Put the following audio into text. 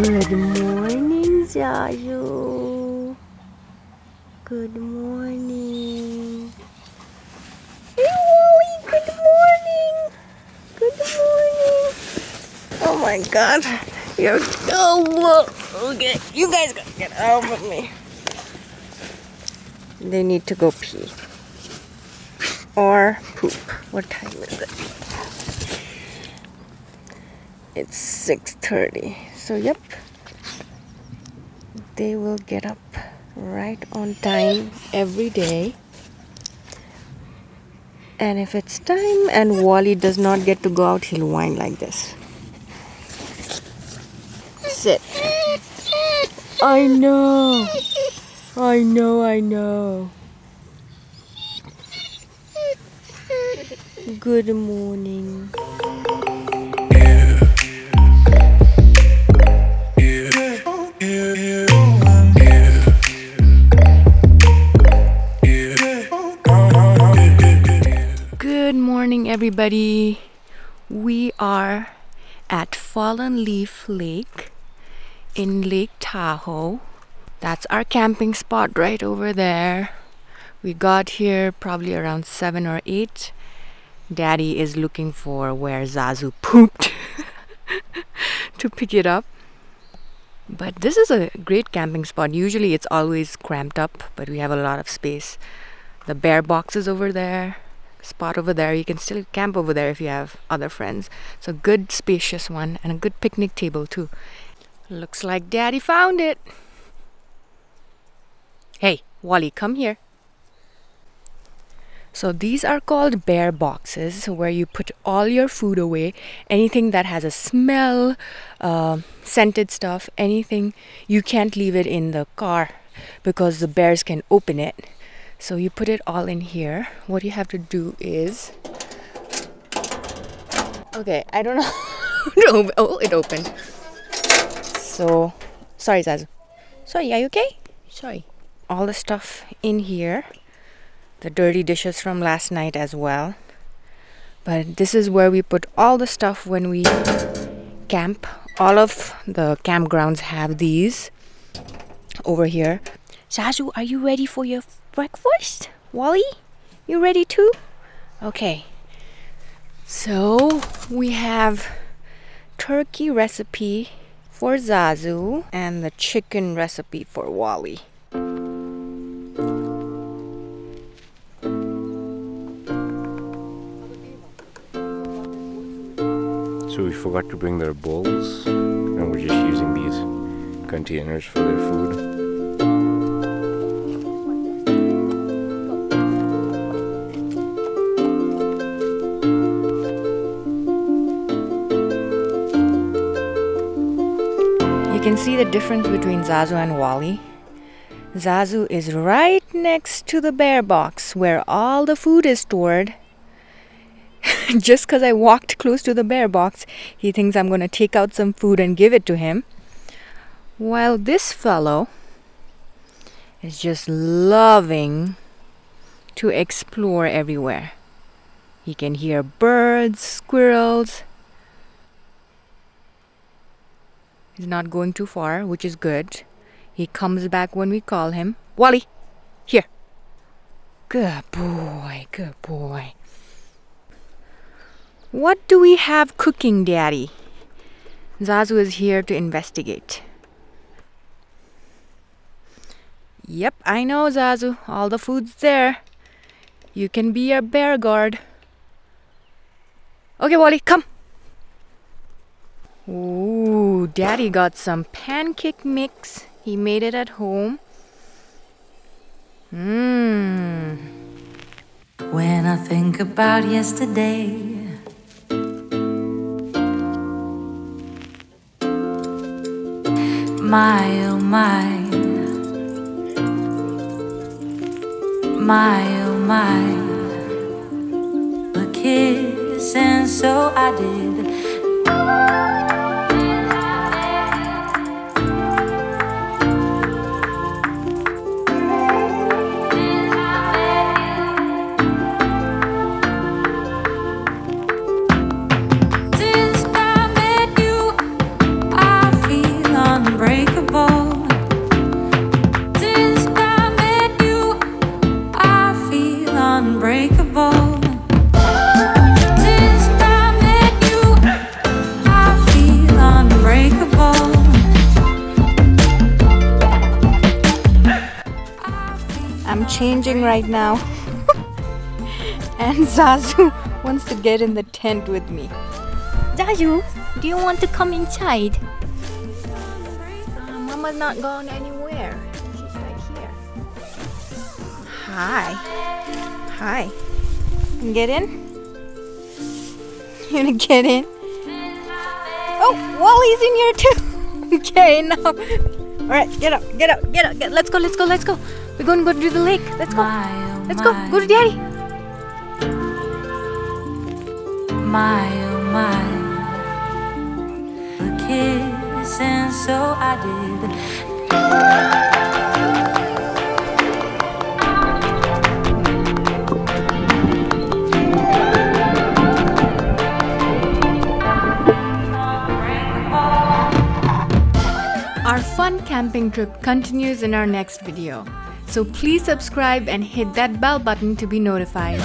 Good morning, Zazu. Good morning. Hey, Wally, good morning. Good morning. Oh my God. You're so look. Okay, you guys gotta get out of me. They need to go pee. Or poop. What time is it? It's 6:30. So yep, they will get up right on time every day. And if it's time and Wally does not get to go out, he'll whine like this. Sit. I know. I know, I know. Good morning. Everybody, we are at Fallen Leaf Lake in Lake Tahoe. That's our camping spot right over there. We got here probably around 7 or 8. Daddy is looking for where Zazu pooped to pick it up. But this is a great camping spot. Usually it's always cramped up, but we have a lot of space. The bear box is over there. Spot over there. You can still camp over there if you have other friends. It's a good spacious one and a good picnic table too. Looks like Daddy found it. Hey, Wally, come here. So these are called bear boxes, where you put all your food away, anything that has a smell, scented stuff, anything. You can't leave it in the car because the bears can open it. So you put it all in here. What you have to do is... Okay, I don't know. Oh, it opened. So, sorry Zazu. Sorry, are you okay? Sorry. All the stuff in here. The dirty dishes from last night as well. But this is where we put all the stuff when we camp. All of the campgrounds have these over here. Zazu, are you ready for your breakfast? Wally, you ready too? Okay, so we have turkey recipe for Zazu and the chicken recipe for Wally. So we forgot to bring their bowls and we're just using these containers for their food. You can see the difference between Zazu and Wally. Zazu is right next to the bear box where all the food is stored. Just because I walked close to the bear box, he thinks I'm going to take out some food and give it to him. While this fellow is just loving to explore everywhere. He can hear birds, squirrels. He's not going too far, which is good. He comes back when we call him. Wally, here. Good boy, good boy. What do we have cooking, Daddy? Zazu is here to investigate. Yep, I know, Zazu. All the food's there. You can be our bear guard. Okay, Wally, come. Ooh, Daddy got some pancake mix. He made it at home. when I think about yesterday. My, oh my. My, oh my. A kiss, and so I did. Changing right now and Zazu wants to get in the tent with me. Zazu, do you want to come inside? Mama's not going anywhere. She's right here. Hi. Hi. Get in? You gonna get in? Oh, Wally's in here too. Okay, now. Alright, get up, get up, get up, get up. Let's go, let's go, let's go. We're going to go to the lake. Let's go. My, oh let's my. Go. Go to Daddy. My, oh my. A kiss, and so I did. Our fun camping trip continues in our next video, so please subscribe and hit that bell button to be notified.